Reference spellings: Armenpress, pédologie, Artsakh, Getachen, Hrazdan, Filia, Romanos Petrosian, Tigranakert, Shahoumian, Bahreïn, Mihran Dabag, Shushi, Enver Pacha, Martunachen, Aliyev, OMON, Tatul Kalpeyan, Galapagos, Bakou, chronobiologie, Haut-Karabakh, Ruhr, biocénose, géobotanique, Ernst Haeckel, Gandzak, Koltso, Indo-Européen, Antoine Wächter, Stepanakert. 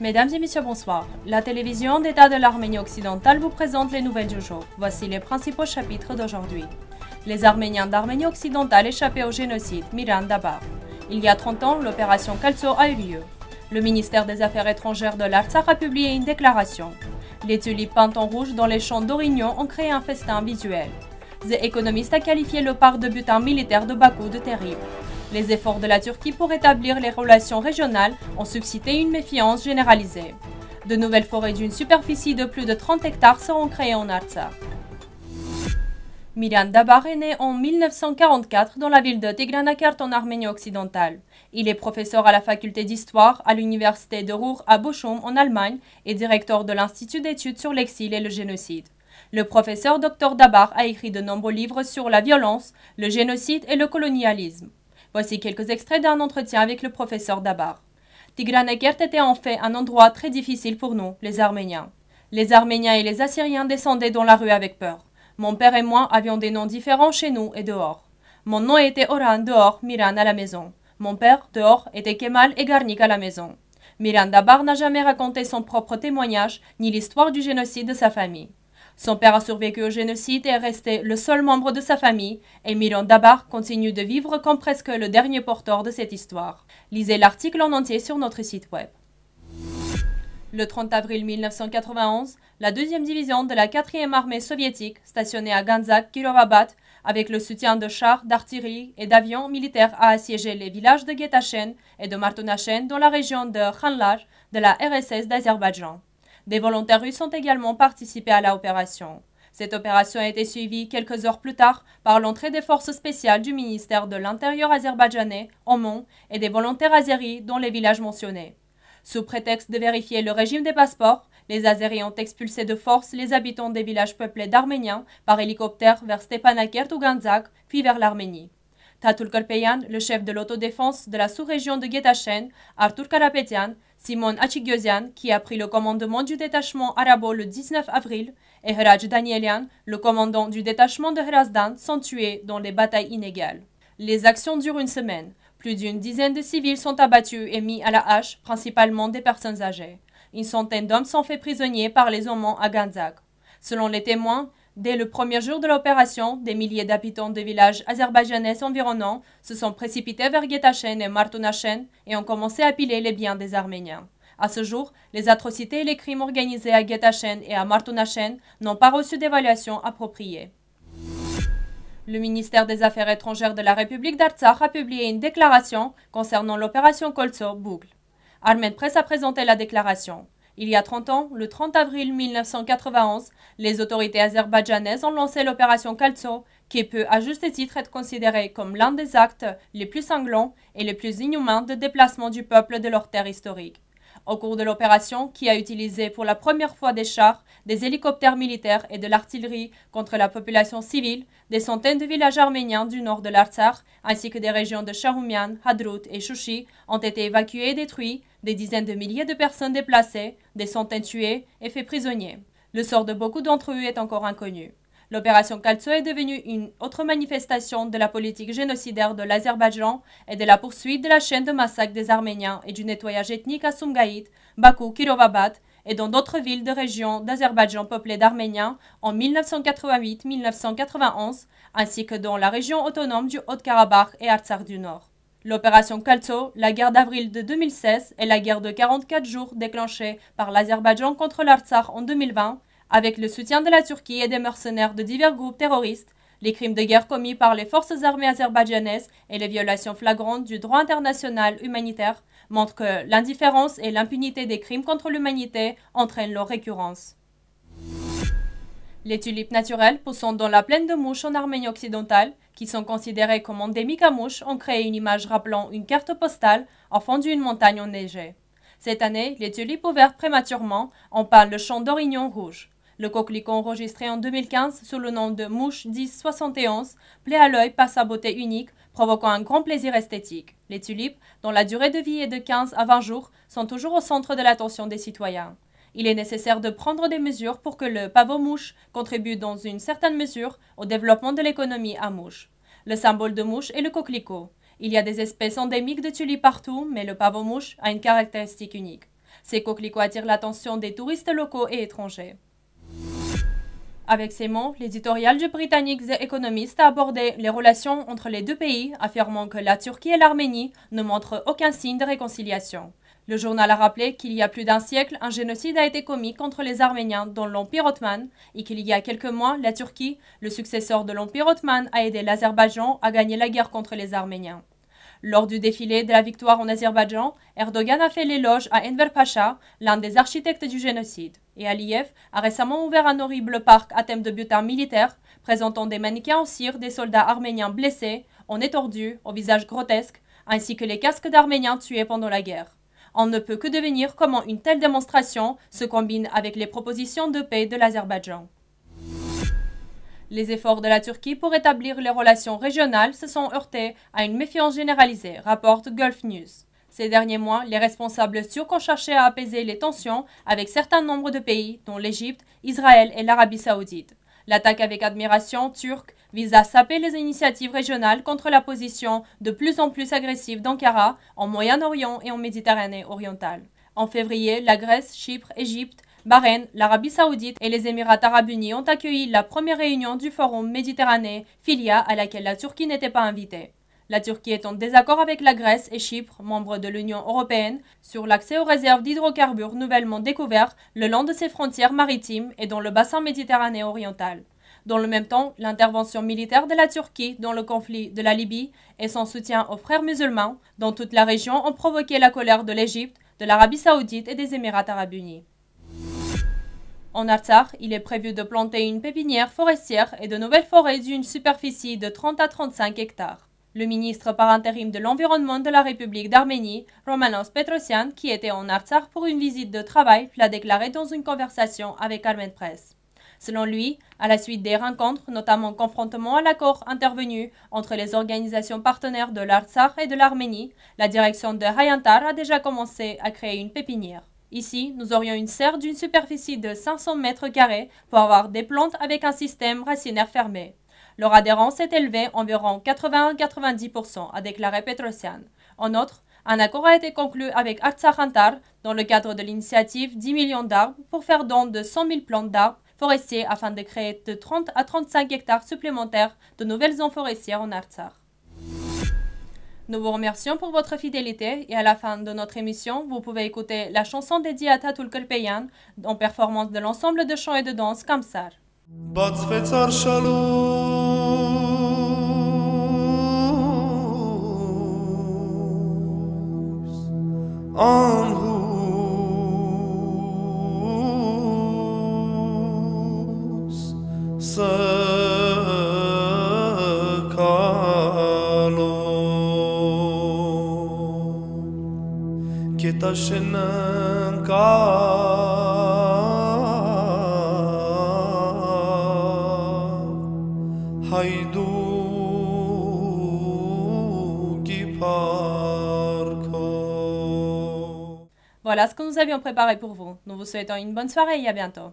Mesdames et messieurs, bonsoir. La télévision d'État de l'Arménie occidentale vous présente les nouvelles du jour. Voici les principaux chapitres d'aujourd'hui. Les Arméniens d'Arménie occidentale échappés au génocide, Mihran Dabag. Il y a 30 ans, l'opération Koltso a eu lieu. Le ministère des Affaires étrangères de l'Artsakh a publié une déclaration. Les tulipes peintes en rouge dans les champs d'Orignon ont créé un festin visuel. The Economist a qualifié le parc de butin militaire de Bakou de terrible. Les efforts de la Turquie pour établir les relations régionales ont suscité une méfiance généralisée. De nouvelles forêts d'une superficie de plus de 30 hectares seront créées en Artsakh. Mihran Dabag est né en 1944 dans la ville de Tigranakert en Arménie occidentale. Il est professeur à la faculté d'histoire à l'université de Ruhr à Bochum en Allemagne et directeur de l'Institut d'études sur l'exil et le génocide. Le professeur Dr Dabag a écrit de nombreux livres sur la violence, le génocide et le colonialisme. Voici quelques extraits d'un entretien avec le professeur Dabag. Tigranakert était en fait un endroit très difficile pour nous, les Arméniens. Les Arméniens et les Assyriens descendaient dans la rue avec peur. Mon père et moi avions des noms différents chez nous et dehors. Mon nom était Orhan dehors, Mihran à la maison. Mon père, dehors, était Kemal et Garnik à la maison. Mihran Dabag n'a jamais raconté son propre témoignage ni l'histoire du génocide de sa famille. Son père a survécu au génocide et est resté le seul membre de sa famille, et Mihran Dabag continue de vivre comme presque le dernier porteur de cette histoire. Lisez l'article en entier sur notre site web. Le 30 avril 1991, la 2e division de la 4e armée soviétique, stationnée à Gandzak, Kirovabad, avec le soutien de chars, d'artillerie et d'avions militaires, a assiégé les villages de Getachen et de Martunachen dans la région de Khanlar de la RSS d'Azerbaïdjan. Des volontaires russes ont également participé à l'opération. Cette opération a été suivie quelques heures plus tard par l'entrée des forces spéciales du ministère de l'Intérieur azerbaïdjanais, OMON, et des volontaires azéris dans les villages mentionnés. Sous prétexte de vérifier le régime des passeports, les Azéris ont expulsé de force les habitants des villages peuplés d'Arméniens par hélicoptère vers Stepanakert ou Gandzak, puis vers l'Arménie. Tatul Kalpeyan, le chef de l'autodéfense de la sous-région de Getachen, Artur Karapetyan, Simon Hachigyozian, qui a pris le commandement du détachement arabo le 19 avril, et Hraj Danielian, le commandant du détachement de Hrazdan, sont tués dans les batailles inégales. Les actions durent une semaine. Plus d'une dizaine de civils sont abattus et mis à la hache, principalement des personnes âgées. Une centaine d'hommes sont faits prisonniers par les Ottomans à Gandzak. Selon les témoins, dès le premier jour de l'opération, des milliers d'habitants de villages azerbaïdjanais environnants se sont précipités vers Getachen et Martunachen et ont commencé à piller les biens des Arméniens. À ce jour, les atrocités et les crimes organisés à Getachen et à Martunachen n'ont pas reçu d'évaluation appropriée. Le ministère des Affaires étrangères de la République d'Artsakh a publié une déclaration concernant l'opération Koltso-Bougle. Armenpress a présenté la déclaration. Il y a 30 ans, le 30 avril 1991, les autorités azerbaïdjanaises ont lancé l'opération Koltso, qui peut à juste titre être considérée comme l'un des actes les plus sanglants et les plus inhumains de déplacement du peuple de leur terre historique. Au cours de l'opération, qui a utilisé pour la première fois des chars, des hélicoptères militaires et de l'artillerie contre la population civile, des centaines de villages arméniens du nord de l'Artsakh, ainsi que des régions de Shahoumian, Hadrout et Shushi, ont été évacués et détruits, des dizaines de milliers de personnes déplacées, des centaines tuées et faits prisonniers. Le sort de beaucoup d'entre eux est encore inconnu. L'opération Koltso est devenue une autre manifestation de la politique génocidaire de l'Azerbaïdjan et de la poursuite de la chaîne de massacres des Arméniens et du nettoyage ethnique à Soumgaïd, Bakou, Kirovabad et dans d'autres villes de régions d'Azerbaïdjan peuplées d'Arméniens en 1988-1991, ainsi que dans la région autonome du Haut-Karabakh et Artsakh du Nord. L'opération Koltso, la guerre d'avril de 2016 et la guerre de 44 jours déclenchée par l'Azerbaïdjan contre l'Artsakh en 2020, avec le soutien de la Turquie et des mercenaires de divers groupes terroristes, les crimes de guerre commis par les forces armées azerbaïdjanaises et les violations flagrantes du droit international humanitaire montrent que l'indifférence et l'impunité des crimes contre l'humanité entraînent leur récurrence. Les tulipes naturelles poussant dans la plaine de mouches en Arménie occidentale, qui sont considérées comme endémiques à mouches, ont créé une image rappelant une carte postale au fond d'une montagne enneigée. Cette année, les tulipes ouvertes prématurément en parle le champ d'Orignon rouge. Le coquelicot enregistré en 2015 sous le nom de mouche 1071 plaît à l'œil par sa beauté unique, provoquant un grand plaisir esthétique. Les tulipes, dont la durée de vie est de 15 à 20 jours, sont toujours au centre de l'attention des citoyens. Il est nécessaire de prendre des mesures pour que le pavot-mouche contribue dans une certaine mesure au développement de l'économie à mouche. Le symbole de mouche est le coquelicot. Il y a des espèces endémiques de tulipes partout, mais le pavot-mouche a une caractéristique unique. Ces coquelicots attirent l'attention des touristes locaux et étrangers. Avec ces mots, l'éditorial du britannique The Economist a abordé les relations entre les deux pays, affirmant que la Turquie et l'Arménie ne montrent aucun signe de réconciliation. Le journal a rappelé qu'il y a plus d'un siècle, un génocide a été commis contre les Arméniens dans l'Empire ottoman et qu'il y a quelques mois, la Turquie, le successeur de l'Empire ottoman, a aidé l'Azerbaïdjan à gagner la guerre contre les Arméniens. Lors du défilé de la victoire en Azerbaïdjan, Erdogan a fait l'éloge à Enver Pacha, l'un des architectes du génocide. Et Aliyev a récemment ouvert un horrible parc à thème de butin militaire, présentant des mannequins en cire des soldats arméniens blessés, en étendus, au visage grotesque, ainsi que les casques d'Arméniens tués pendant la guerre. On ne peut que deviner comment une telle démonstration se combine avec les propositions de paix de l'Azerbaïdjan. Les efforts de la Turquie pour établir les relations régionales se sont heurtés à une méfiance généralisée, rapporte Gulf News. Ces derniers mois, les responsables turcs ont cherché à apaiser les tensions avec certains nombres de pays, dont l'Égypte, Israël et l'Arabie saoudite. L'attaque avec admiration turque vise à saper les initiatives régionales contre la position de plus en plus agressive d'Ankara en Moyen-Orient et en Méditerranée orientale. En février, la Grèce, Chypre, Égypte, Bahreïn, l'Arabie saoudite et les Émirats arabes unis ont accueilli la première réunion du forum Méditerranée Filia à laquelle la Turquie n'était pas invitée. La Turquie est en désaccord avec la Grèce et Chypre, membres de l'Union européenne, sur l'accès aux réserves d'hydrocarbures nouvellement découvertes le long de ses frontières maritimes et dans le bassin méditerranéen oriental. Dans le même temps, l'intervention militaire de la Turquie dans le conflit de la Libye et son soutien aux frères musulmans dans toute la région ont provoqué la colère de l'Égypte, de l'Arabie saoudite et des Émirats arabes unis. En Artsakh, il est prévu de planter une pépinière forestière et de nouvelles forêts d'une superficie de 30 à 35 hectares. Le ministre par intérim de l'Environnement de la République d'Arménie, Romanos Petrosian, qui était en Artsakh pour une visite de travail, l'a déclaré dans une conversation avec Armenpress. Selon lui, à la suite des rencontres, notamment confrontement à l'accord intervenu entre les organisations partenaires de l'Artsakh et de l'Arménie, la direction de Hayantar a déjà commencé à créer une pépinière. Ici, nous aurions une serre d'une superficie de 500 mètres carrés pour avoir des plantes avec un système racinaire fermé. Leur adhérence est élevée environ 80-90%, a déclaré Petrosian. En outre, un accord a été conclu avec Artsakhantar dans le cadre de l'initiative 10 millions d'arbres pour faire don de 100 000 plantes d'arbres forestiers afin de créer de 30 à 35 hectares supplémentaires de nouvelles zones forestières en Artsakh. Nous vous remercions pour votre fidélité et à la fin de notre émission, vous pouvez écouter la chanson dédiée à Tatul Kalpeyan en performance de l'ensemble de chants et de danse Kamsar. Getachen ka haydu Voilà ce que nous avions préparé pour vous. Nous vous souhaitons une bonne soirée et à bientôt.